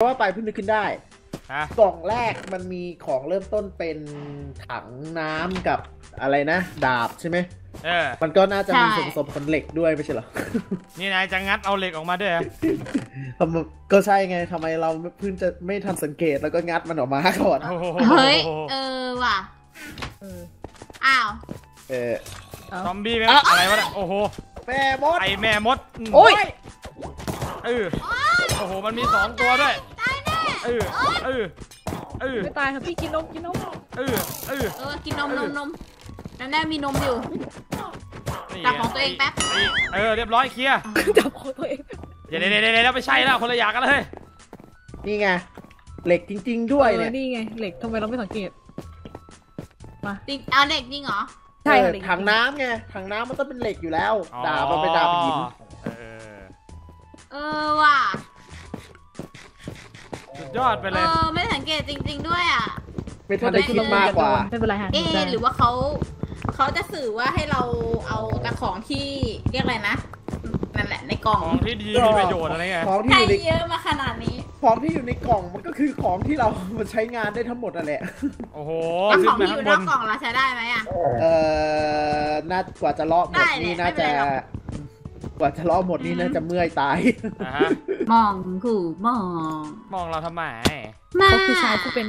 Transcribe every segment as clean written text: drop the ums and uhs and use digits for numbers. ว่าไปเพิ่งนึกขึ้นได้กล่องแรกมันมีของเริ่มต้นเป็นถังน้ำกับอะไรนะดาบใช่ไหมมันก็น่าจะมีส่วนผสมของเหล็กด้วยไม่ใช่หรอนี่นายจะงัดเอาเหล็กออกมาด้วยก็ใช่ไงทำไมเราเพิ่งจะไม่ทันสังเกตแล้วก็งัดมันออกมาก่อนเฮ้ยว่ะอ้าวซอมบี้ไหมอะไรวะโอ้โหแม่มดไอแม่มดโอ้ยโอ้โหมันมี2ตัวด้วยไม่ตายครับพี่กินนมกินนมกินนมนั่นแน่มีนมอยู่จับของตัวเองแป๊บเรียบร้อยเคลียร์จับของตัวเองเดี๋ยวๆๆๆไม่ใช่แล้วคนละอย่างกันเลยนี่ไงเหล็กจริงๆด้วยเนี่ยนี่ไงเหล็กทำไมเราไม่สังเกตมาจริงเอาเหล็กจริงเหรอใช่ถังน้ำไงถังน้ำมันต้องเป็นเหล็กอยู่แล้วดาบมันเป็นดาบหินว่ะยอดไปเลยไม่สังเกตจริงๆด้วยอ่ะไม่ทันได้คิดมากกว่าไม่เป็นไรฮะหรือว่าเขาจะสื่อว่าให้เราเอากระของที่เรียกอะไรนะนั่นแหละในกล่องของที่ดีมีประโยชน์อะไรเงี้ยของที่เยอะมาขนาดนี้ของที่อยู่ในกล่องมันก็คือของที่เราใช้งานได้ทั้งหมดนั่นแหละโอ้โหแล้วของที่อยู่นอกกล่องเราใช้ได้ไหมอ่ะน่ากว่าจะเลาะหมดนี่น่าจะกว่าจะล้อหมดนี่นะจะเมื่อยตายมองขู่มองเราทำไมเขาคือชายผู้เป็น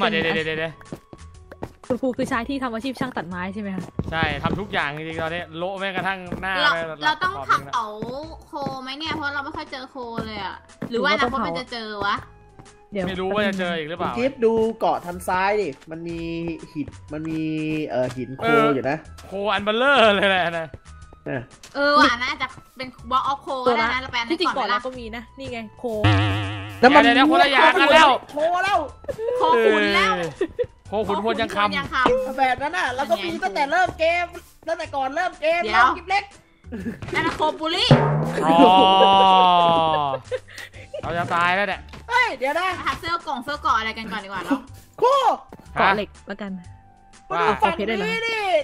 มาเดี๋ยวคุณครูคือชายที่ทำอาชีพช่างตัดไม้ใช่ไหมคะใช่ทำทุกอย่างจริงๆตอนนี้โละแม้กระทั่งหน้าเราต้องเผาโคไหมเนี่ยเพราะเราไม่ค่อยเจอโคเลยอ่ะหรือว่าเราไม่จะเจอวะไม่รู้ว่าจะเจออีกหรือเปล่าจิ๊บดูเกาะทางซ้ายดิมันมีหินโคอยู่นะโคอันเบลเลอร์เลยแหละนะว่ะน่าจะเป็นบล็อกออฟโคได้นะเราแปลในก่อนแล้วก็มีนะนี่ไงโคแล้วมันเนี่ยคนละอย่างกันแล้วโคแล้วโคขุนแล้วโคขุนพลยังคำแบบนั้นน่ะแล้วก็มีตั้งแต่เริ่มเกมตั้งแต่ก่อนเริ่มเกมแล้วกิ๊บเล็กนั่นโคบุรีเราจะตายแล้วแหละเฮ้ยเดี๋ยวนะหาเสื้อกล่องเสื้อเกาะอะไรกันก่อนดีกว่าเนาะโคเกาะเหล็กแล้วกันมาดูฝั่งนี้ดิ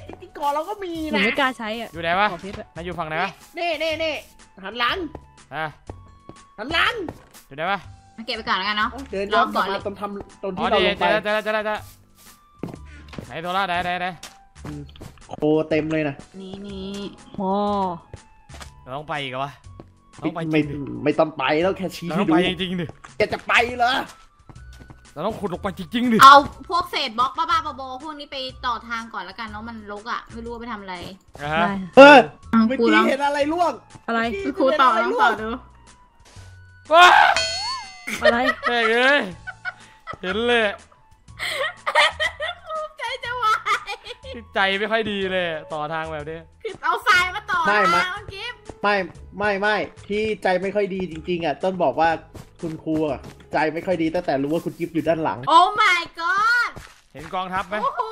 จริงๆก่อนเราก็มีนะไม่กล้าใช้อ่ะอยู่ไหนวะมาอยู่ฝั่งไหนวะนี่หันหลังหันหลังอยู่ไหนวะมาเก็บไปก่อนแล้วกันเนาะเดินย้อนกลับมาตรงที่เราลงไปจะไหนโทรศัพท์ได้โคเต็มเลยนะนี่โอ้เราต้องไปอีกวะต้องไปจริงดิไม่ต้องไปแล้วแค่ชี้ให้ดูแกจะไปเหรอเราต้องขุดลงไปจริงๆดิเอาพวกเศษบล็อกบ้าๆบอๆพวกนี้ไปต่อทางก่อนแล้วกันเนาะมันรกอ่ะไม่รู้ว่าไปทำอะไรเมื่อกี้เห็นอะไรล่วงอะไรครูต่อลองต่อดูอะไรเฮ้ยเห็นเลยใจจะวายใจไม่ค่อยดีเลยต่อทางแบบนี้เอาทรายมาต่อทางเมื่อกี้ไม่ที่ใจไม่ค่อยดีจริงๆอ่ะต้นบอกว่าคุณครูอ่ะใจไม่ค่อยดีตั้งแต่รู้ว่าคุณจิ๊บอยู่ด้านหลังโอ้ my god เห็นกองทัพไหมโอ้โห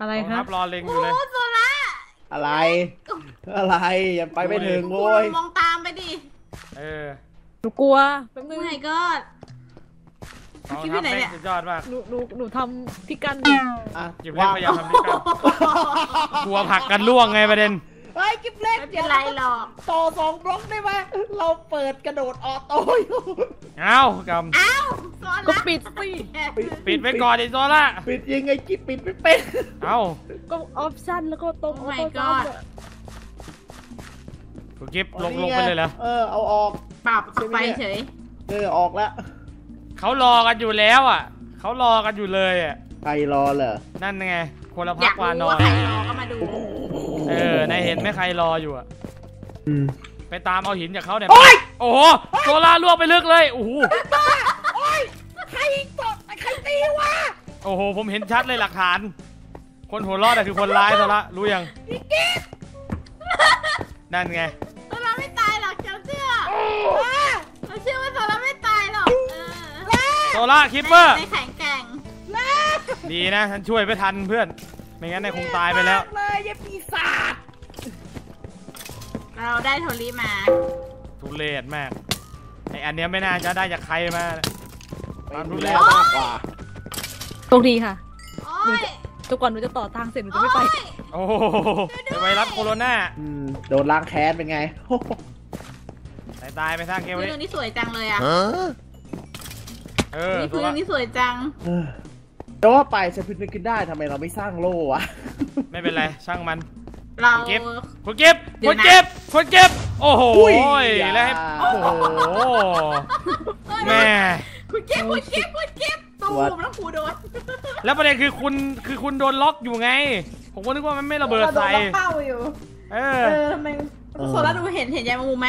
อะไรครับกองทัพรอเล็งอยู่เลยอะไรยังไปไม่ถึงโว้ยมองตามไปดิหนูกลัวแป๊บนึง my god คิดไปไหนเนี่ยยอดมากหนูทำพิกันอยู่ว่าพยายามทำพิกันกลัวผักกันล่วงไงประเด็นไอ้กิ๊บเล็กเดี๋ยวเราต่อ2บล็อกได้ไหมเราเปิดกระโดดออโต้อยู่อ้าวกำอ้าวก็ปิดไปก่อนดิโซล่าปิดยังไงกิ๊บปิดไม่เป็นเอ้าก็ออปชั่นแล้วก็ตรงไปก่อนคุณกิ๊บลงไปเลยแล้วเอาออกปรับไปเฉยออกแล้วเขารอกันอยู่แล้วอ่ะเขารอกันอยู่เลยอ่ะใครรอเหรอนั่นไงคนละพักวานอนใครรอก็มาดูนายเห็นไหมใครรออยู่อ่ะไปตามเอาหินจากเขาเนี่ยโอ้โหโซล่าล่วงไปลึกเลยโอ้โหใครตบใครตีวะโอ้โหผมเห็นชัดเลยหลักฐานคนหัวรอดคือคนร้ายโซล่ารู้ยังนั่นไงโซล่าไม่ตายหรอกเชื่อเราเชื่อว่าโซล่าไม่ตายหรอกโซล่าคิปเปอร์แข็งแกร่งดีนะฉันช่วยไปทันเพื่อนไม่งั้นนายคงตายไปแล้วเลยยปีศาจเราได้โทรี่มาทุเรศมากไออันเนี้ยไม่น่าจะได้จากใครมาความทุเรศมากกว่าโชคดีค่ะทุกคนหนูจะต่อทางเสร็จหนูจะไม่ไปโอ้โหไวรัสโคโรนาโดนล้างแค้นเป็นไงตายไปสร้างเกมเลยนี่สวยจังเลยอ่ะ นี่พื้นนี่สวยจังแต่ว่าไปจะพื้นขึ้นได้ทำไมเราไม่สร้างโล่วะไม่เป็นไรช่างมันเราคนเก็บโอ้โหแล้วโอ้โหแม่คุณเก็บตัวผมต้องขู่โดนแล้วประเด็นคือคุณโดนล็อกอยู่ไงผมก็นึกว่ามันไม่ระเบิดใส่เป้าอยู่ทำไมโซล่าดูเห็นยายมูไหม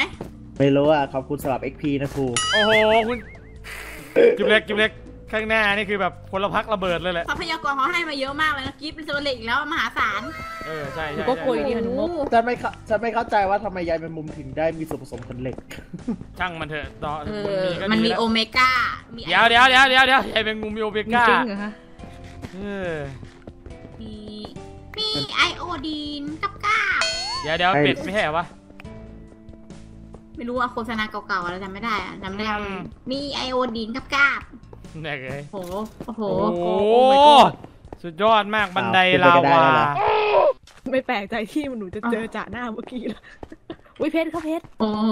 ไม่รู้อ่ะขอบคุณสำหรับ XP นะครูโอ้โหคุณจุบเล็กข้างหน้านี่คือแบบพลพรรคระเบิดเลยแหละทรัพยากรเขาให้มาเยอะมากเลยนะกิฟต์เป็นตัวเล็กอีกแล้วมหาศาลใช่ก็คุยดีหนูจะไม่เข้าใจว่าทำไมยายเป็นมุมถึงได้มีส่วนผสมของเหล็กช่างมันเถอะต่อมันมีโอเมก้าเดี๋ยวยายเป็นมุมมีโอเมก้าจริงเหรอฮะมีไอโอดีนก้าเดี๋ยวเป็ดไม่ใช่เหรอวะไม่รู้อะโฆษณาเก่าๆเราจำไม่ได้อะจำได้มีไอโอดีนก้าโอ้โหสุดยอดมากบันไดลาวาไม่แปลกใจที่หนูจะเจอจ่าหน้าเมื่อกี้แล้วอุ้ยเพชรเขาเพชรโอ้โห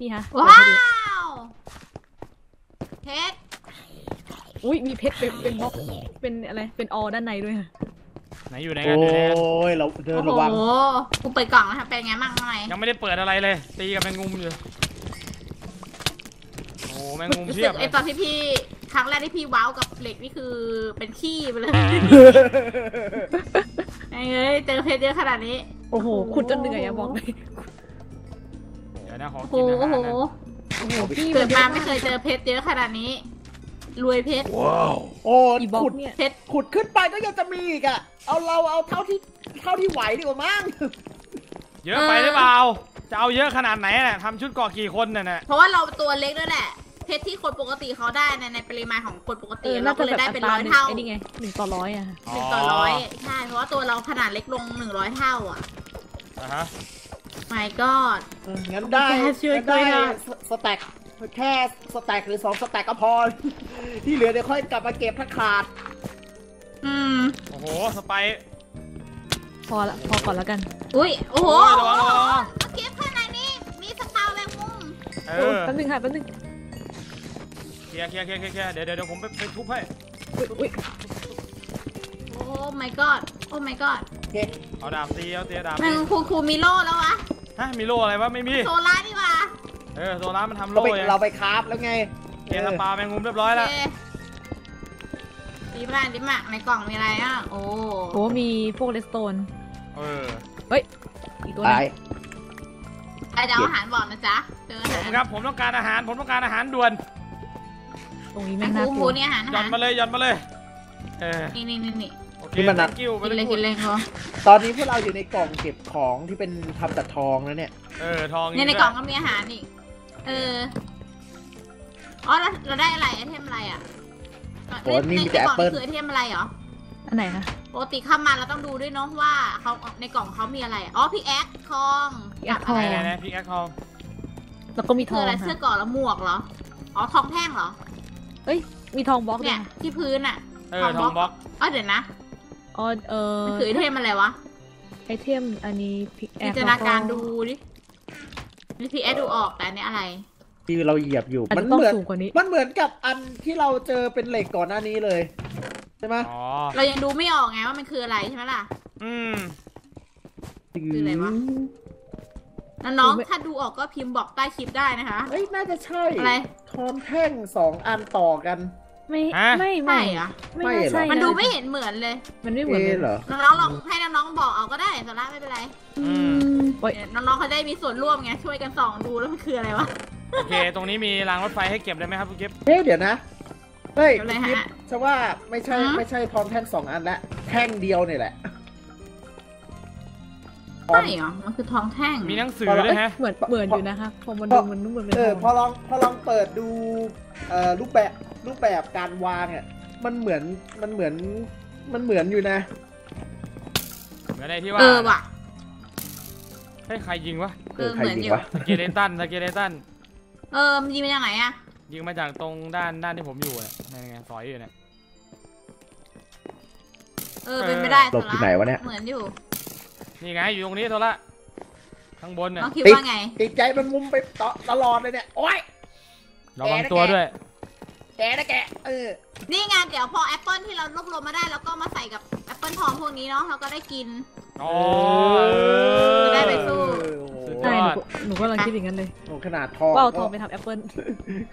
นี่ฮะว้าวเพชรอุ้ยมีเพชรเป็นบล็อกเป็นอะไรเป็นออด้านในด้วยค่ะไหนอยู่ไหนกันโอ้ยเราเดินระวังโอ้โหกูเปิดกล่องนะคะเป็นไงบ้างหน่อยยังไม่ได้เปิดอะไรเลยตีกับแมงมุมอยู่รู้สึกไอตอนที่พี่ครั้งแรกที่พี่ว้าวกับเหล็กนี่คือเป็นขี้ไปเลยไอ้เอ้ยเจอเพชรเยอะขนาดนี้โอ้โหขุดจนเหนื่อยอะบอกเลยโอ้โหเกิดมาไม่เคยเจอเพชรเยอะขนาดนี้รวยเพชรว้าวโอ้ขุดเพชรขุดขึ้นไปก็ยังจะมีอีกอะเอาเท่าที่ไหวดีกว่ามั้งเยอะไปหรือเปล่าจะเอาเยอะขนาดไหนน่ะทำชุดก่อกี่คนน่ะเพราะว่าเราตัวเล็กด้วยแหละเพชรที่คนปกติเขาได้ในปริมาณของคนปกติเราก็เลยได้เป็น100 เท่านี่ไง1 ต่อ 100อะ1 ต่อ 100ใช่เพราะว่าตัวเราขนาดเล็กลง100 เท่าอะนะฮะไม่ก็งั้นได้สแต็กแค่สแต็กหรือ2 สแต็กก็พอที่เหลือเดี๋ยวค่อยกลับมาเก็บถ้าขาดโอ้โหสไปพอก่อนแล้วกันอุ้ยโอ้โหเก็บข้างในนี้มีสปาแมงมุมแป๊บนึงเคลียร์เดี๋ยวผมไปทุบให้โอ้ my god เอาดาบตีดาบแมงมุมครูมีโล่แล้ววะฮะมีโล่อะไรวะไม่มีโซล่านี่วะโซล่ามันทำโล่เราไปคราฟแล้วไงเคลียร์สปาแมงมุมเรียบร้อยแล้วดิมากในกล่องมีอะไรอ่ะโอ้มีพวกเลสโตนเฮ้ยอีกตัวนึงเดี๋ยวอาหารบอกนะจ๊ะเจออาหารครับผมต้องการอาหารด่วนตรงนี้แม่งน่ากลัวนี่อาหารหย่อนมาเลยนี่โอเคมันนักกิ้วมันเลยกินเลยเขาตอนนี้พวกเราอยู่ในกล่องเก็บของที่เป็นทำจากทองแล้วเนี่ยทองในกล่องก็มีอาหารอีกอ๋อเราได้อะไรไอเทมอะไรอ่ะในกล่องคือไอเทมอะไรเหรออันไหนคะปกติข้ามมาเราต้องดูด้วยเนาะว่าเขาในกล่องเขามีอะไรอ๋อพี่แอ๊กทองนะพี่แอ๊กทองแล้วก็มีทองอะไรเสื้อก่อแล้วหมวกเหรออ๋อทองแท่งเหรอเอ้ยมีทองบล็อกเนี่ยที่พื้นอ่ะทองบล็อกอ๋อเดี๋ยวนะอ๋อคือไอเทมอะไรวะไอเทมอันนี้พี่แอ๊กจินตนาการดูดิพี่แอ๊กดูออกแต่อันนี้อะไรคือเราเหยียบอยู่มันเหมือนกับอันที่เราเจอเป็นเหล็กก่อนหน้านี้เลยใช่ไหมเรายังดูไม่ออกไงว่ามันคืออะไรใช่ไหมล่ะคืออะไรวะน้องถ้าดูออกก็พิมพ์บอกใต้คลิปได้นะคะเอ้ยน่าจะใช่อะไรทองแท่ง2 อันต่อกันไม่เหรอไม่ใช่มันดูไม่เห็นเหมือนเลยมันไม่เหมือนเหรอน้องลองให้น้องบอกเอาก็ได้สาระไม่เป็นไรน้องเขาได้มีส่วนร่วมไงช่วยกันส่องดูแล้วมันคืออะไรวะโอเคตรงนี้มีรางรถไฟให้เก็บได้ไหมครับคุณกิ๊ฟเดี๋ยวนะเฮ้ยคุณกิ๊ฟจะว่าไม่ใช่ทองแท่ง2 อันละแท่งเดียวนี่แหละใช่เหรอมันคือทองแท่งมีหนังสือด้วยฮะเหมือนอยู่นะคะพอมันดูมันนุ่มมันเป็นพอลองเปิดดูรูปแบบการวางเนี่ยมันเหมือนอยู่นะเหมือนอะไรที่ว่าว่ะให้ใครยิงวะเหมือนอยู่สเกเลตันมันยิงมาจากไหนอะยิงมาจากตรงด้านที่ผมอยู่เนี่ยไงสอยอยู่เนี่ยเป็นไม่ได้โซล่าที่ไหนวะเนี่ยเหมือนอยู่นี่ไงอยู่ตรงนี้โซล่าข้างบนเนี่ยติดใจมันมุมไปตลอดเลยเนี่ยโอ๊ยระวังตัวด้วย แกนะแกนี่ไงเดี๋ยวพอแอปเปิลที่เรารวบรวมมาได้แล้วก็มาใส่กับแอปเปิลทองพวกนี้เนาะเราก็ได้กินอ๋อได้ไปสู้ใช่หนูก็กำลังคิดอย่างนั้นเลยขนาดทองก็เอาทองไปทำแอปเปิล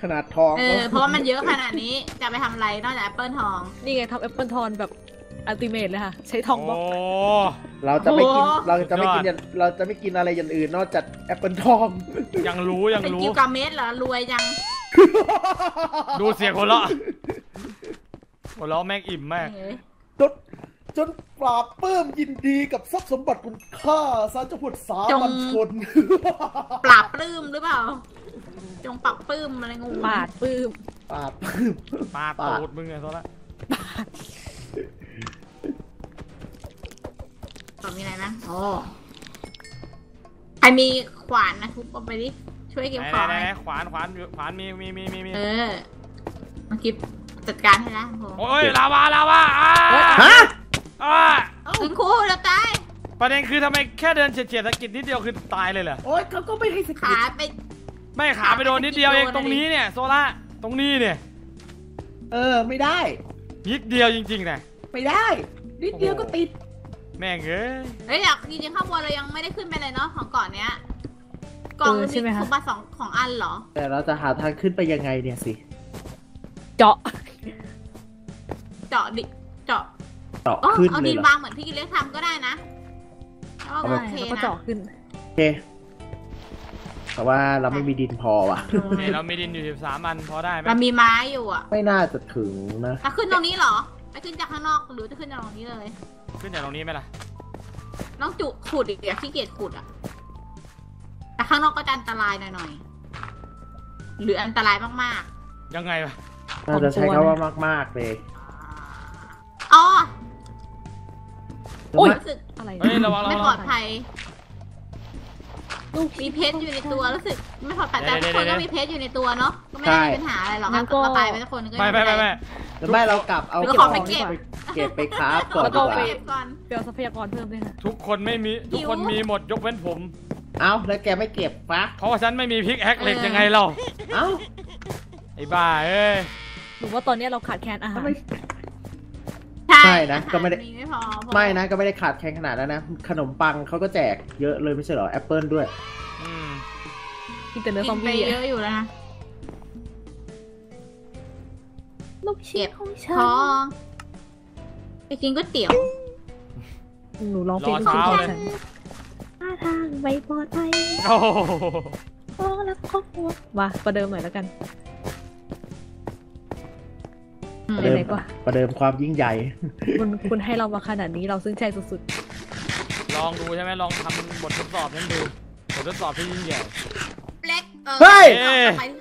ขนาดทองเพราะว่ามันเยอะขนาดนี้จะไปทำอะไรนอกจากแอปเปิลทองนี่ไงทำแอปเปิลทองแบบอัลติเมทเลยค่ะใช้ทองบล็อกเราจะไม่กินอะไรอย่างอื่นนอกจากแอปเปิลทองยังรู้กิวกาเมสเหรอรวยยังดูเสียงคนละแม่งอิ่มมากจนปราบปลื้มยินดีกับทรัพย์สมบัติคุณค่าสารเจ้าพุทธสามัญชนปราบปลื้มหรือเปล่าจงปราบปลื้มอะไรงูปาดปลื้มปาดตูดมึงไงซะละต่อมีอะไรนะโอ้ใครมีขวานนะทุบเอาไปดิช่วยเก็บของไหมขวานมีเมื่อกี้จัดการให้แล้วโอ้ยลาวาฮะคุณครูเราตายประเด็นคือทำไมแค่เดินเฉียดๆสะกิดนิดเดียวคือตายเลยเหรอโอ้ยเขาก็ไม่ให้สะกิดขาไปโดนนิดเดียวเองตรงนี้เนี่ยโซล่าตรงนี้เนี่ยไม่ได้นิดเดียวจริงๆนะไม่ได้นิดเดียวก็ติดแม่งเอ้ยอยากจริงๆข้าวบัวเรายังไม่ได้ขึ้นไปเลยเนาะของก่อนเนี้ยกล่องมีของมา2ของอันเหรอแต่เราจะหาทางขึ้นไปยังไงเนี่ยสิเจาะขึ้นเอาดินวางเหมือนพี่กิเลสทำก็ได้นะโอเคนะเจาะขึ้นโอเคแต่ว่าเราไม่มีดินพอว่ะเรามีดินอยู่13อันพอได้ไหมเรามีไม้อยู่อ่ะไม่น่าจะถึงนะจะขึ้นตรงนี้เหรอไปขึ้นจากข้างนอกหรือจะขึ้นจากตรงนี้เลยขึ้นจากตรงนี้ไหมล่ะน้องจุขุดอีกเดี๋ยวขี้เกียจขุดอ่ะแต่ข้างนอกก็จะอันตรายหน่อยหรืออันตรายมากๆยังไงวะน่าจะใช้คำว่ามากๆเลยอ๋อรู้สึกอะไรไม่ปลอดภัยมีเพชรอยู่ในตัวรู้สึกไม่พอแต่ทุกคนก็มีเพชรอยู่ในตัวเนาะก็ไม่ได้มีปัญหาอะไรหรอกก็ตายไปทุกคนก็ไม่เรากลับเอาของไปเก็บไปครับก่อนเดี๋ยวทรัพยากรเพิ่มด้วยนะทุกคนมีหมดยกเว้นผมเอาแล้วแกไม่เก็บปะเพราะว่าฉันไม่มีพิกแอคเหล็กยังไงเราเอาไอ้บ้าหนูว่าตอนนี้เราขาดแคลนอาหารใช่นะก็ไม่ได้ไม่นะก็ไม่ได้ขาดแคลนขนาดแล้วนะขนมปังเขาก็แจกเยอะเลยไม่ใช่เหรอแอปเปิลด้วยกินแต่เนื้อซอมบี้เยอะอยู่แล้วนะลูกชิ้นของฉันไปกินก๋วยเตี๋ยวหนูลองกินก๋วยเตี๋ยวท่าทางไว้ปลอดภัยโอ้โหแล้วครอบครัวมาประเดิมหน่อยแล้วกันประเดิมความยิ่งใหญ่คุณให้เรามาขนาดนี้เราซึ้งใจสุดๆลองดูใช่ไหมลองทำบททดสอบนั้นดูบททดสอบที่ยิ่งใหญ่เล็กเฮ้ย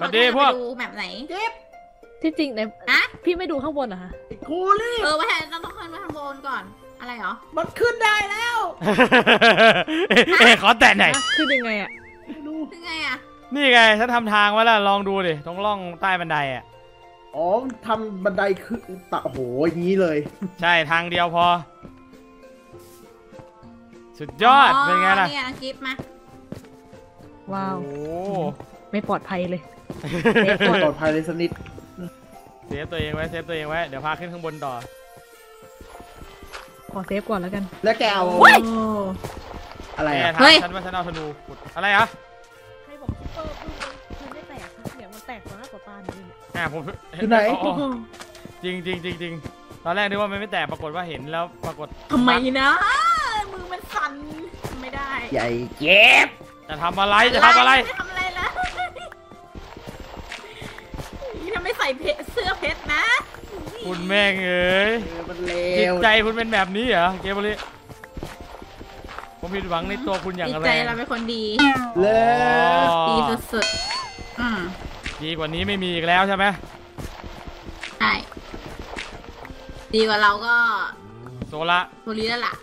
สวัสดีพวกดูแบบไหนที่จริงเนี่ยพี่ไม่ดูข้างบนเหรอคะกูรีบว่าแทนต้องขึ้นไปข้างบนก่อนอะไรหรอมันขึ้นได้แล้วขอแตะหน่อยขึ้นยังไงอ่ะดูขึ้นไงอ่ะนี่ไงฉันทำทางไว้แล้วลองดูดิตรงร่องใต้บันไดอ่ะอ๋อทำบันไดขึ้นตะโหอย่างนี้เลยใช่ทางเดียวพอสุดยอดเป็นไงล่ะเนี่ยกิ๊บมาว้าวไม่ปลอดภัยเลยไม่ปลอดภัยเลยสักนิดเซฟตัวเองไว้เดี๋ยวพาขึ้นข้างบนต่อขอเซฟก่อนแล้วกันแล้วแกเอาอะไรเฮ้ยฉันเอาธนูขุดอะไรอ่ะใครบอกคิปเปอร์มันไม่แตกเดี๋ยวมันแตกต่อหน้าต่อตาหนูผมคือไหนจริงตอนแรกนึกว่ามันไม่แตกปรากฏว่าเห็นแล้วปรากฏทำไมนะมือมันสั่นไม่ได้ใหญ่เจ็บจะทำอะไรล่ะนี่ทำไมใส่เสื้อเพชรนะคุณแม่งมันเลวจิตใจคุณเป็นแบบนี้เหรอเกมบริผมผิดหวังในตัวคุณอย่างไรจิตใจเราเป็นคนดีเลยดีสุดๆดีกว่านี้ไม่มีอีกแล้วใช่ไหมใช่ดีกว่าเราก็โซล่าโซลีแล้วล่ะ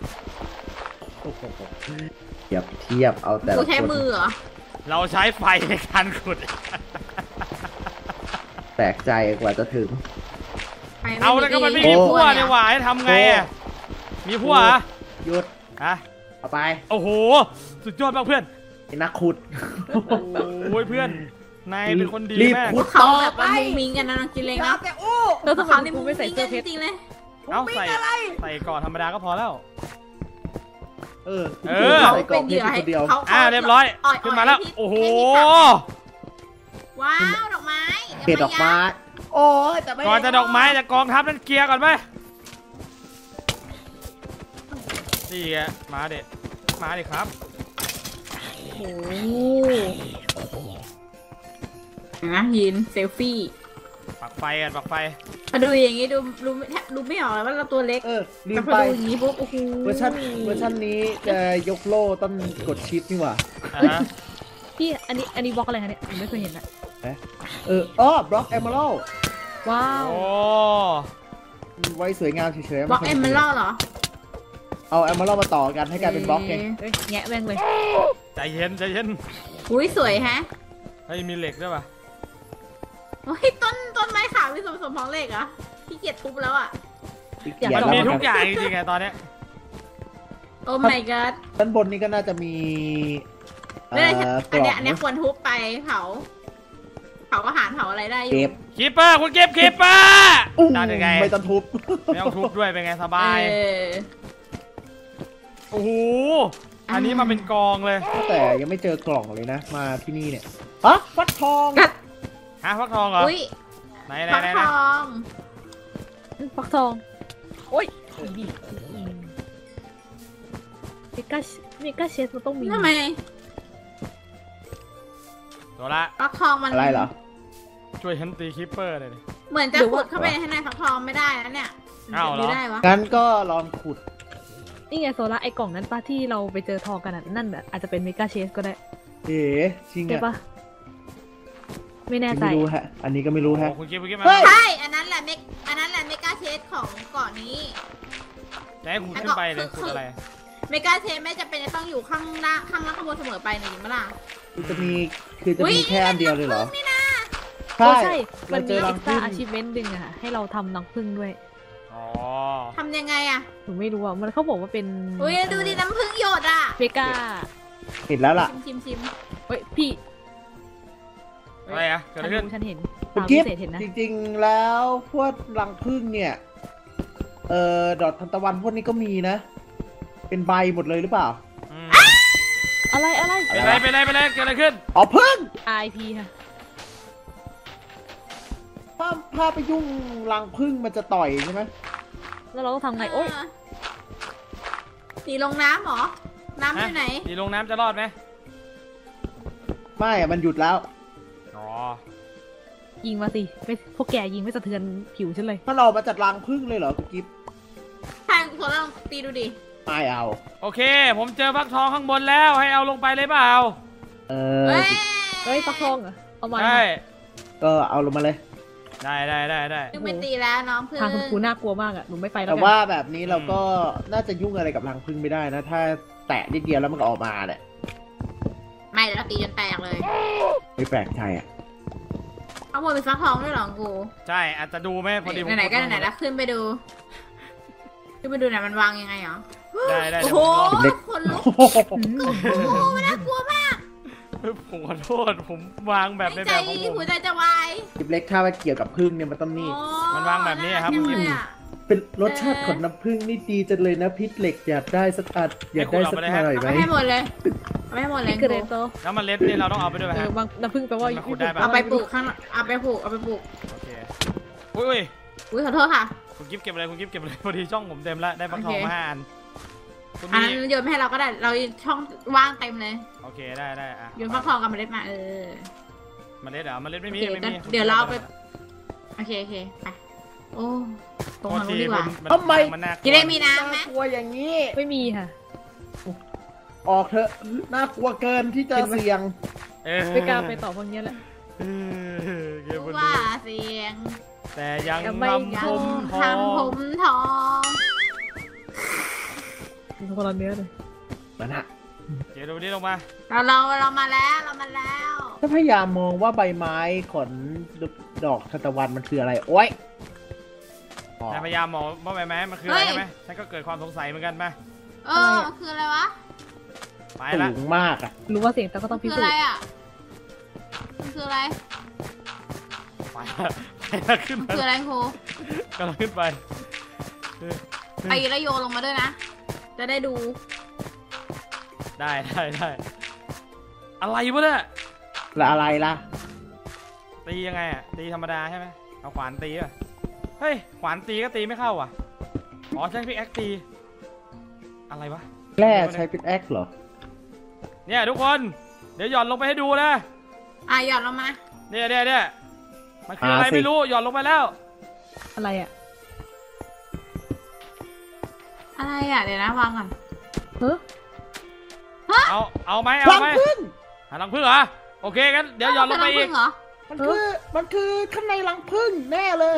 เทียบเอาแต่เราใช้มือเหรอเราใช้ไฟในการขุดแตกใจกว่าจะถึงเอาแล้วก็มันไม่มีพวกเนี่ยหวายทำไงอะมีพวกอะหยุดอะเอาไปโอ้โหสุดยอดมากเพื่อนนักขุดโอ้ยเพื่อน นายเป็นคนดีมากต่อไปมิงกันนะกินเลยนะแต่โอ้ตัวสุดท้ายนี่มึงไม่ใส่เสื้อเพชรจริงเลยเอ้าใส่ใส่ก่อนธรรมดาก็พอแล้วเขาเป็นเหยื่อให้เขาเรียบร้อยขึ้นมาแล้วโอ้โหว้าวดอกไม้เด็ดดอกไม้โอ้ยแต่ก่อนจะดอกไม้จะกองทัพนั่นเกียร์ก่อนไหมนี่แกมาเด็ดมาเด็ดครับโอ้นะยืนเซลฟี่ปักไฟกันปักไฟมาดูอย่างงี้ดูรู้ไม่ออกเลยว่าเราตัวเล็กแต่พอดูอย่างงี้ปุ๊บโอ้โหเวอร์ชันนี้จะยกโล่ต้องกดชิปนี่หว่าพี่อันนี้บล็อกอะไรคะเนี่ยผมไม่เคยเห็นอะบล็อกเอเมอรัลว้าวไว้สวยงามเฉยๆบล็อกเอเมอรัลเหรอเอาเอเมอรัลมาต่อกันให้กลายเป็นบล็อกไงแงะแม่งเลยใจเย็นใจเย็นอุ้ยสวยฮะเฮ้ยมีเหล็กด้วยป่ะโอ้ยต้นไม้ขาวมีสมของเหล็กอ่ะพี่เกียรติทุบแล้วอ่ะมันมีทุกอย่างจริงๆไงตอนเนี้ยโอ้ my god ด้านบนนี้ก็น่าจะมีอันนี้ควรทุบไปเผาอาหารเผาอะไรได้อยู่คีปเปอร์คุณเก็บคีปเปอร์ได้ยังไงไม่ต้องทุบไม่ต้องทุบด้วยเป็นไงสบายโอ้โหอันนี้มาเป็นกองเลยแต่ยังไม่เจอกล่องเลยนะมาที่นี่เนี่ยอะฟักทองฮะฟักทองเหรอไหนฟักทองฟักทองโอ้ยมีก้าเชสมันต้องมีทำไมโดนละฟักทองมันอะไรเหรอช่วยฉันตีคิปเปอร์เลยเหมือนจะขุดเข้าไปให้นายฟักทองไม่ได้แล้วเนี่ยไม่ได้วะงั้นก็ลองขุดนี่ไงโซล่าไอ้กล่องนั้นป้าที่เราไปเจอทองกันนั่นแบบอาจจะเป็นเมกาเชสก็ได้เอ๋จริงอะไม่แน่ใจรู้ฮะอันนี้ก็ไม่รู้ฮะใช่อันนั้นแหละเมกาเชสของเกาะนี้แล้วขุดขึ้นไปเลยขุดอะไรเมกาเชสไม่จะเป็นจะต้องอยู่ข้างล่างข้างบนเสมอไปนะยังไม่ล่ะคือจะมีแค่อันเดียวเลยเหรอใช่มันมีอีกอาชีพนึงอะให้เราทำรังผึ้งด้วยทำยังไงอะหนูไม่รู้อะมันเขาบอกว่าเป็นดูดิน้ำผึ้งหยดอะเมกาเห็นแล้วล่ะชิมเฮ้ยพี่อะไรอะเกิดอะไรขึ้นฉันเห็นคุณกิ๊บจริงๆแล้วพวกรังผึ้งเนี่ยดอกทานตะวันพวกนี้ก็มีนะเป็นใบหมดเลยหรือเปล่าอะไรไปเลยเกิดอะไรขึ้นอ๋อผึ้ง IP ค่ะถ้าไปยุ่งรังผึ้งมันจะต่อยใช่ไหมแล้วเราต้องทำไงโอ๊ยตีลงน้ำหรอน้ำที่ไหนตีลงน้ำจะรอดไหมไม่มันหยุดแล้วยิงมาสิพวกแกยิงไม่สะเทือนผิวฉันเลยมันออกมาจัดรังผึ้งเลยเหรอกิ๊บทางโซล่าลองตีดูดิไม่เอาโอเคผมเจอฟักทองข้างบนแล้วให้เอาลงไปเลยเปล่าเฮ้ยฟักทองเหรอเอามาได้ก็เอาลงมาเลยได้นึกไม่ตีแล้วน้องพึ่งทางคุณครูน่ากลัวมากอะหนูไม่ไปแล้วแต่ว่าแบบนี้เราก็น่าจะยุ่งอะไรกับรังผึ้งไม่ได้นะถ้าแตะนิดเดียวแล้วมันก็ออกมาเนี่ยไม่แล้วตีจนแตกเลยไม่แปลกใจอะเอาหมดเป็นฟักทองด้วยหรอกูใช่อาจจะดูไหมพอดีไหนก็ไหนแล้วขึ้นไปดูไหนมันวางยังไงหรอได้โอ้โหคนลุกมันน่ากลัวมากผมขอโทษผมวางแบบในแบบของผมหัวใจจะวายจิ๊บเล็กถ้าว่าเกี่ยวกับผึ้งเนี่ยมันต้องนี่มันวางแบบนี้ครับเป็นรสชาติของน้ำผึ้งนี่ดีจังเลยนะพิษเหล็กอยากได้สักอัดอยากได้สักหน่อยไหมไม่หมดเลยไม่หมดเลยแล้วมันเล็ดเนี่ยเราต้องเอาไปด้วยไหมครับน้ำผึ้งแปลว่าเอาไปปลูกข้างเอาไปปลูกโอเคอุ้ยขอโทษค่ะคุณกิ๊บเก็บอะไรพอดีช่องผมเต็มแล้วได้ฟักทองมาอันโยนให้เราก็ได้เราช่องว่างเต็มเลยโอเคได้อ่ะโยนฟักทองกับเมล็ดมาเมล็ดเหรอเมล็ดไม่มีเดี๋ยวเราไปโอเคไปโอ้ตรงนั้นดีกว่าทำไมกินได้มีน้ำไหมกลัวอย่างนี้ไม่มีค่ะออกเถอะน่ากลัวเกินที่จะเสี่ยงไปกล้าไปต่อพวกนี้แหละว่าเสี่ยงแต่ยังทำผมทองคนละเนื้อเลยมาหนะเดี๋ยวนี้ลงมาเรามาแล้วถ้าพยายามมองว่าใบไม้ขนดอกทานตะวันมันคืออะไรโอ๊ยพยายามมองว่าใบไม้มันคืออะไรใช่ไหมฉันก็เกิดความสงสัยเหมือนกันไหมคืออะไรวะสูงมากอะรู้ว่าเสียงแต่ก็ต้องพิสูจน์ คืออะไรไปแล้วขึ้นไปคืออะไรครูกำลังขึ้นไปไปแล้วโยนลงมาด้วยนะจะได้ดูได้อะไรวะเนี่ยละอะไรล่ะตียังไงอ่ะตีธรรมดาใช่ไหมเอาขวานตีอ่ะเฮ้ยขวานตีก็ตีไม่เข้าอ่ะอ๋อใช้พิกแอคตีอะไรวะแร่ใช้พิกแอคเหรอเนี่ยทุกคนเดี๋ยวหย่อนลงไปให้ดูนะหย่อนลงมาเนี่ยมันคืออะไรไม่รู้หย่อนลงไปแล้วอะไรอ่ะเดี๋ยวนะวางก่อนเอาไหมหารังผึ้งเหรอโอเคงั้นเดี๋ยวหย่อนลงไปอีกมันคือข้างในรังผึ้งแน่เลย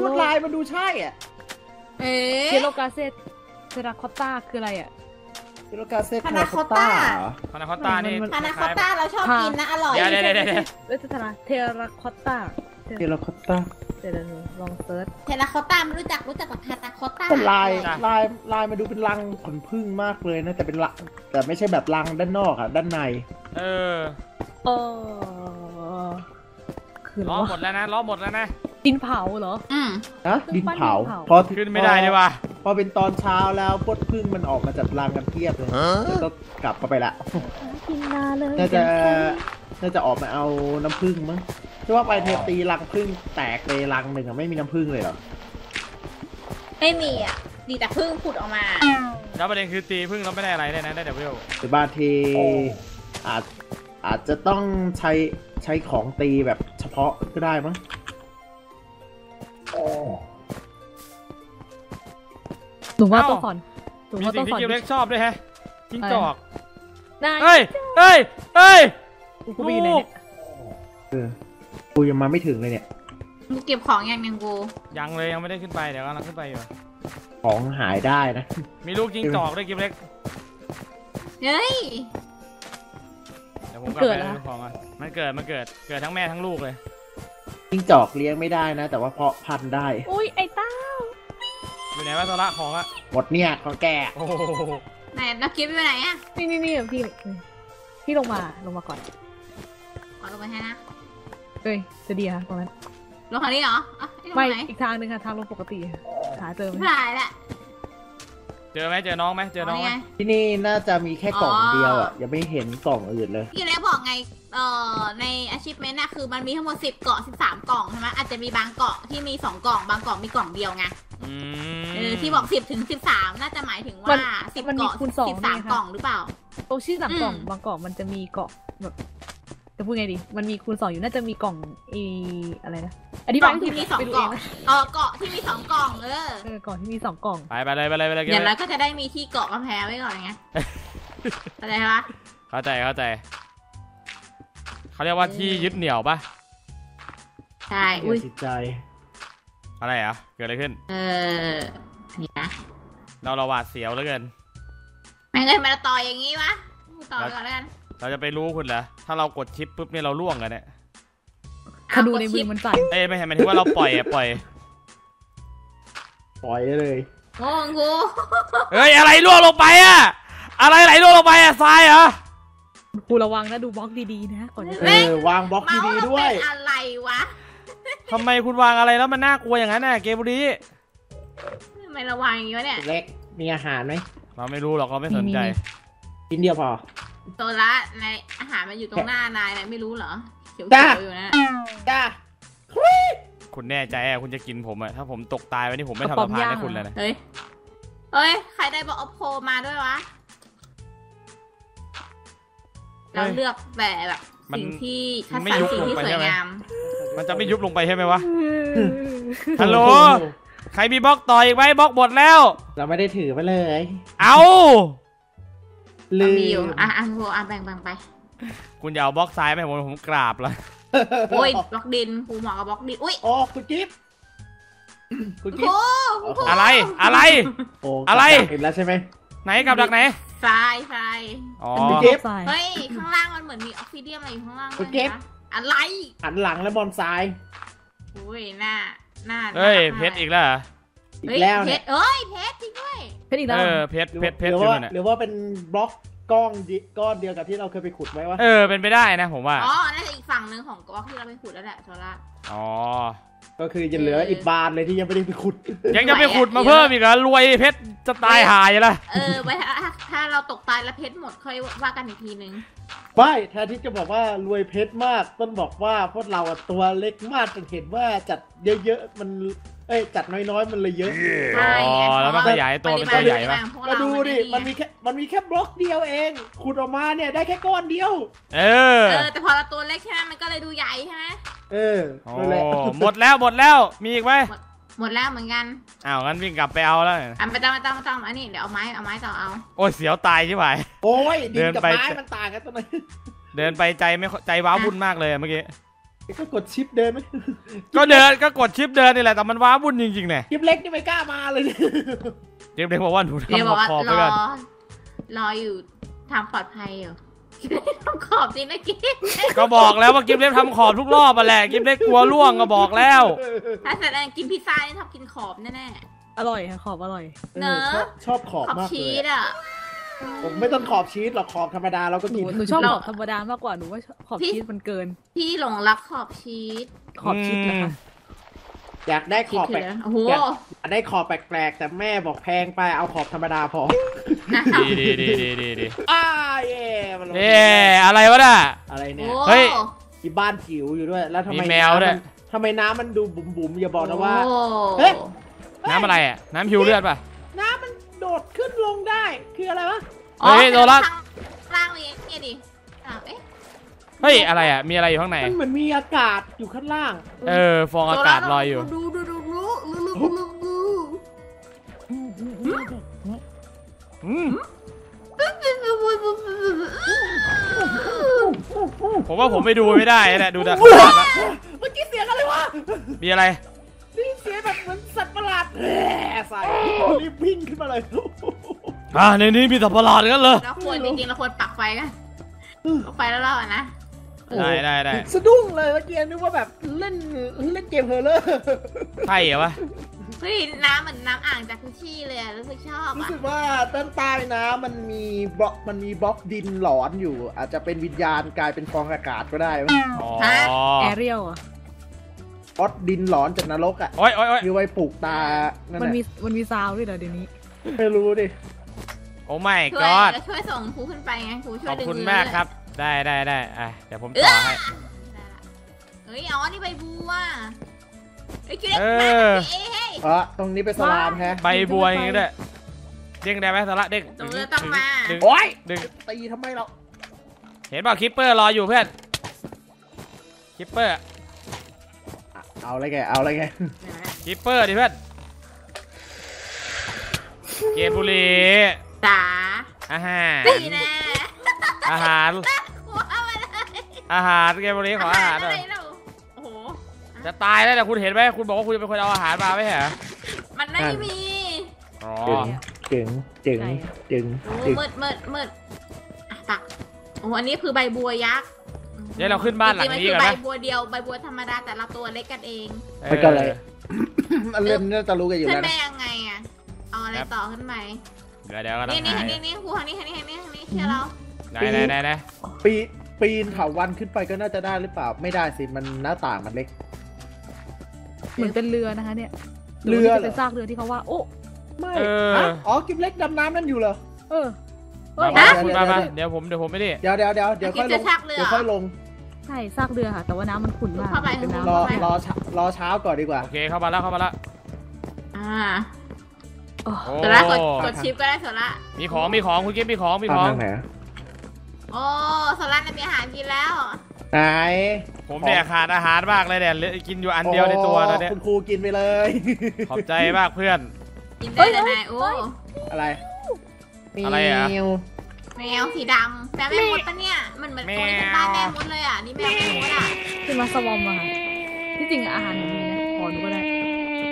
ชุดลายมันดูใช่อ่ะเจโรกาเซตเซราคอตตาคืออะไรอ่ะเจโรกาเซตพานาคอตตานี่พานาคอตตาเราชอบกินนะอร่อยเดี๋ยวเทราคอตตาเดี๋ยวลองเซิร์ชเทราคอตตารู้จักกับพานาคอตตาลายมาดูเป็นรังผลผึ้งมากเลยนะแต่เป็นรังแต่ไม่ใช่แบบรังด้านนอกอะด้านในล้อหมดแล้วนะดินเผาเหรอฮะดินเผาพอขึ้นไม่ได้เลยว่ะพอเป็นตอนเช้าแล้วพดพึ่งมันออกมาจากรังกันเทียบเลยต้องกลับไปละกินมาเลยน่าจะออกมาเอาน้ำพึ่งมั้งเพราะว่าไปเทตีรังพึ่งแตกเลยรังหนึ่งอะไม่มีน้ำพึ่งเลยหรอไม่มีอะดีแต่พึ่งผุดออกมาแล้วประเด็นคือตีพึ่งเราไม่ได้อะไรเลยนะได้แต่เวลหรือบางทีอาจจะต้องใช้ของตีแบบเฉพาะก็ได้มั้งหนูว่าต้องสอนมีสิ่งที่เกมเล็กชอบด้วยฮะจิ้งจอกเฮ้ยกูไปอยู่ไหนเนี่ยกูยังมาไม่ถึงเลยเนี่ยกูเก็บของยังกูยังเลยยังไม่ได้ขึ้นไปเดี๋ยวกำลังขึ้นไปอยู่ของหายได้นะมีลูกจิ้งจอกด้วยเกมเล็กเฮ้ยมันเกิดแล้วมันเกิดทั้งแม่ทั้งลูกเลยจิ้งจอกเลี้ยงไม่ได้นะแต่ว่าเพาะพันธุ์ได้อุ้ยไอ้เต้าอยู่ไหนวะโซล่าของอะหมดเนี่ยของแกไหนนักกิฟต์อยู่ไหนอะนี่พี่ลงมาก่อนขอลงไปให้นะเฮ้ยจะดีค่ะตรงนั้นลงทางนี้เหรอไม่อีกทางหนึ่งค่ะทางลงปกติหาเจอไหมหายละเจอน้องไหมที่นี่น่าจะมีแค่กล่องเดียวอ่ะยังไม่เห็นกล่องอื่นเลยที่แล้วบอกไงใน achievement น่ะคือมันมีทั้งหมด10เกาะ13กล่องใช่ไหมอาจจะมีบางเกาะที่มี2กล่องบางกล่องมีกล่องเดียวไงที่บอก10 ถึง 13น่าจะหมายถึงว่า10เกาะ13กล่องหรือเปล่าโอ้ชื่อหลังกล่องบางกล่องมันจะมีเกาะแบบจะพูดไงดีมันมีคูณ2อยู่น่าจะมีกล่องอะไรนะอันนี้กล่องที่มี2กล่องเกาะที่มี2กล่องกล่องที่มี2กล่องไปเลยเดี๋ยวเราก็จะได้มีที่เกาะกำแพงไว้ก่อนไงเข้าใจปะเข้าใจเขาเรียกว่าที่ยึดเหนี่ยวปะใช่อุ้ยจิตใจอะไรอ่ะเกิดอะไรขึ้นนี่นะเราหวาดเสียวเหลือเกินไม่เคยมาต่ออย่างนี้วะต่อก่อนแล้วกันเราจะไปรู้คุณเหรอถ้าเรากดชิปปุ๊บเนี่ยเราล่วงกันเนี่ยถ้าดูในมือมันสั่นไม่ใช่หมายถึงว่าเราปล่อยเลยโง่กูเฮ้ยอะไรล่วงลงไปอะอะไรไหลล่วงลงไปอะทรายเหรอกูระวังนะดูบล็อกดีๆนะก่อนวางบล็อกดีๆด้วยอะไรวะทำไมคุณวางอะไรแล้วมันน่ากลัวอย่างนั้นน่ะเกมบุรีทำไมระวังอย่างนี้วะเนี่ยเล็กมีอาหารไหมเราไม่รู้หรอกเราไม่สนใจกินเดียวพอโซล่าในอาหารมันอยู่ตรงหน้านายไม่รู้เหรอเขียวๆอยู่นะจ้าคุณแน่ใจอ่ะคุณจะกินผมอ่ะถ้าผมตกตายวันนี้ผมไม่ทำละพานให้คุณเลยนะเฮ้ยใครได้บอกเอาโพมาด้วยวะเราเลือกแบบสิ่งที่คัดสรรสิ่งที่สวยงามมันจะไม่ยุบลงไปใช่ไหมวะฮัลโหลใครมีบล็อกต่ออีกไหมบล็อกหมดแล้วเราไม่ได้ถือไปเลยเอามีอยู่อ่ะแบ่งไปคุณอย่าเอาบล็อกซ้ายไปผมกราบละโอ้ยบล็อกดินกูเหมาะกับบล็อกดินอุ้ยโอ้คุณจิ๊บอะไรเห็นแล้วใช่ไหมไหนกับดักไหนทรายอ๋อเฮ้ยข้างล่างมันเหมือนมีออกซิเดียมอะไรอยู่ข้างล่างคุณจิ๊บอะไรอันหลังแล้วบอลทรายอุ้ยหน้าเฮ้ยเพชรอีกแล้วอีกแล้วเพชรจริงด้วยเพชรอีกแล้วเพชรอยู่เนี่ยหรือว่าเป็นบล็อก ก้อนเดียวกับที่เราเคยไปขุดไหมวะเออเป็นไปได้นะผมว่าอ๋อน่าจะอีกฝั่งนึงของก้อนที่เราไปขุดแล้วแหละโซล่าอ๋อก็คือจะเหลืออีกบานเลยที่ยังไม่ได้ไปขุดยังจะไปขุดมาเพิ่มอีกเหรอรวยเพชรจะตายหายละเออไว้ถ้าเราตกตายแล้วเพชรหมดค่อยว่ากันอีกทีนึงไม่แทนที่จะบอกว่ารวยเพชรมากต้นบอกว่าพวกเราตัวเล็กมากจนเห็นว่าจัดเยอะๆมันเอ้ยจัดน้อยๆมันเลยเยอะใช่แล้วมันขยายตัวเป็นตัวใหญ่มากมาดูดิมันมีแค่บล็อกเดียวเองขุดออกมาเนี่ยได้แค่ก้อนเดียวเออแต่พอเราตัวเล็กใช่ไหมมันก็เลยดูใหญ่ใช่ไหมเออหมดแล้วมีอีกไหมหมดแล้วเหมือนกันอ้าวงั้นวิ่งกลับไปเอาแล้วอ่ะไม่ต้องอันนี้เดี๋ยวเอาไม้ต่อเอาโอ้ยเสียวตายใช่ไหมโอ้ยดินกับไม้มันต่างกันตรงไหนเดินไปใจว้าวุ่นมากเลยเมื่อกี้ก็กดชิปเดินไหมก็เดินก็กดชิปเดินนี่แหละแต่มันว้าวุ่นจริงๆเนี่ยชิปเล็กนี่ไม่กล้ามาเลยชิปเล็กบอกว่าหนูทำขอบไปก่อนรออยู่ทำปลอดภัยอยู่ทำขอบจริงนะกิ๊บก็บอกแล้วว่ากิ๊บเล็กทำขอบทุกรอบมาแหละกิ๊บเล็กกลัวล่วงก็บอกแล้วถ้าเสร็จแล้วกินพิซซ่านี่ชอบกินขอบแน่ๆอร่อยค่ะขอบอร่อยเนอะชอบขอบมากเลยผมไม่ต้องขอบชีสหรอกขอบธรรมดาเราก็กินหนูชอบขอบธรรมดามากกว่าหนูว่าขอบชีสมันเกินพี่หลงรักขอบชีสขอบชีสนะคะอยากได้ขอบแปลกอยากได้ขอบแปลกแต่แม่บอกแพงไปเอาขอบธรรมดาพอดีอะไรวะน่ะอะไรเนี่ยเฮ้ยที่บ้านจิ๋วอยู่ด้วยแล้วทำไมแมวเนี่ยทำไมน้ำมันดูบุ๋มๆอย่าบอกนะว่าเฮ้ยน้ำอะไรอ่ะน้ำผิวเลือดป่ะน้ำมันโดดขึ้นลงได้คืออะไรวะเฮ้ยโดนละล่างนี้นี่ดิเฮ้ยอะไรอ่ะมีอะไรอยู่ข้างในมันเหมือนมีอากาศอยู่ข้างล่างเออฟองอากาศลอยอยู่ผมว่าผมไม่ดูไม่ได้แหละดูแต่เมื่อกี้เสียงอะไรวะมีอะไรนี่เสียแบบเหมือนสัตว์ประหลาดแหล่ใส่รีบวิ่งขึ้นมาเลยในนี้มีสัตว์ประหลาดกันเลยเราควรจริงๆเราควรปักไฟกันปักไฟแล้วๆนะได้สะดุ้งเลยเมื่อกี้นึกว่าแบบเล่นเกมเฮอร์เลอร์ใช่เหรอวะเฮ้ยน้ำเหมือนน้ำอ่างจากที่เลยรู้สึกชอบรู้สึกว่าต้นใต้น้ำมันมีบล็อกดินหลอนอยู่อาจจะเป็นวิญญาณกลายเป็นฟองอากาศก็ได้อ๋อแอเรียลออดดินหลอนจากนรกอ่ะมีไว้ปลูกตามันมีซาวด้วยเหรอเดี๋ยวนี้ไม่รู้ดิโอ้ไม่กอดช่วยส่งครูขึ้นไปไงครูช่วยดึงขอบคุณมากครับได้อ่ะเดี๋ยวผมต่อให้เฮ้ยอ๋อนี่ใบบัวไอ้เกล็ดอ๋อตรงนี้เป็นสลามแฮะใบบัวอย่างงี้ด้วยเด้งได้ไหมสละเด้งต้องมาโอ้ยดึงตีทำไมเราเห็นป่ะคิปเปอร์รออยู่เพื่อนคิปเปอร์เอาอะไรแกคิปเปอร์ดิเพื่อนเกมบุรีตาอาหารเกมบุรีขออาหารเลยจะตายแล้วแต่คุณเห็นไหมคุณบอกว่าคุณจะเป็นคนเอาอาหารมาไม่ใช่เหรอมันไม่มีอ๋อจึงมืดตักโอ้อันนี้คือใบบัวยักษ์เดี๋ยวเราขึ้นบ้านหลังนี้กันนะใบบัวเดียวใบบัวธรรมดาแต่เราตัวเล็กกันเองไม่ก็เลยมันเริ่มน่าจะรู้กันอยู่แล้วขึ้นไปยังไงอ่ะเอาอะไรต่อขึ้นไปเดี๋ยวก็ได้นี่ครูทางนี้เชื่อเราไหนปีนเถาวัลย์ขึ้นไปก็น่าจะได้หรือเปล่าไม่ได้สิมันหน้าต่างมันเล็กเหมือนเป็นเรือนะคะเนี่ยเรือเป็นซากเรือที่เขาว่าโอ้ไม่อ๋อกิ๊บเล็กดำน้ำนั่นอยู่เหรอมาเดี๋ยวผมไม่ได้เดี๋ยวค่อยลงใช่ซากเรือค่ะแต่ว่าน้ำมันขุ่นมากรอเช้าก่อนดีกว่าโอเคเข้ามาแล้วโซล่ากดชิปก็ได้โซล่ามีของคุณกิ๊บมีของโอ้โซล่าได้มีอาหารกินแล้วไหนผมเนี่ยขาดอาหารมากเลยเนี่ยกินอยู่อันเดียวในตัวแล้วเนี่ยคุณครูกินไปเลยขอบใจมากเพื่อนกินได้เลยนายโอ้อะไรอ่ะแมวสีดำแมวมดปะเนี่ยมันเหมือนคนที่เป็นบ้านแมวมดเลยอ่ะนี่แมวมดอ่ะคือมาสวอมอ่ะที่จริงอาหารของมันพอหนูก็ได้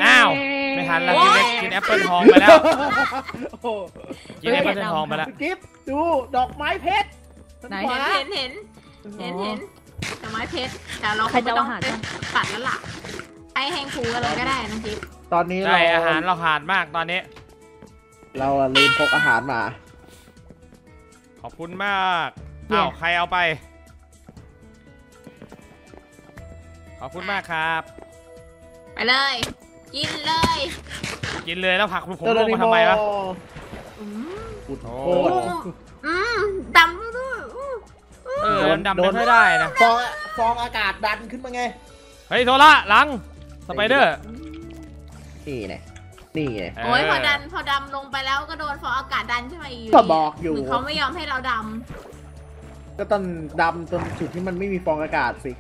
อ้าวไม่ทันแล้วกินแอปเปิลทองไปแล้วกินแอปเปิลทองไปแล้วกิ๊บดูดอกไม้เพชรเห็นดอกไม้เพชรแต่เราไม่ต้องไปปัดแล้วล่ะไอแฮงคูอะไรก็ได้นะกิ๊บตอนนี้เราอาหารเราขาดมากตอนนี้เราลืมพกอาหารมาข อบคุณมากอ้าวใครเอาไปขอบคุณมากครับไปเลยกินเลยกินเลยแล้วผักผมลงมาทำไมวะโอ้โหดำด้วยดำไม่ได้นะฟองอากาศดันขึ้นมาไงเฮ้ยโซล่าหลังสไปเดอร์นี่ไงนี่ไงโอ้ยพอดำลงไปแล้วก็โดนฟองอากาศดันใช่ไหมก็บอกอยู่เขาไม่ยอมให้เราดำก็ต้องดำจนจุดที่มันไม่มีฟองอากาศสิ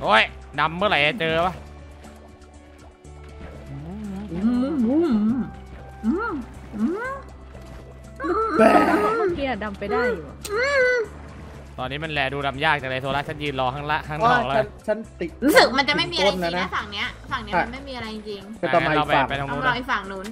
โอ้ยดำเมื่อไหร่เจอปะเมื่อกี้ดำไปได้อยู่ตอนนี้มันแลดูดำยากแต่ในโซล่าฉันยืนรอข้างนอกแล้วฉันติดรู้สึกมันจะไม่มีอะไรจริงนะฝั่งเนี้ยมันไม่มีอะไรจริงเราไปทางนู้นเราไปฝั่งนู้น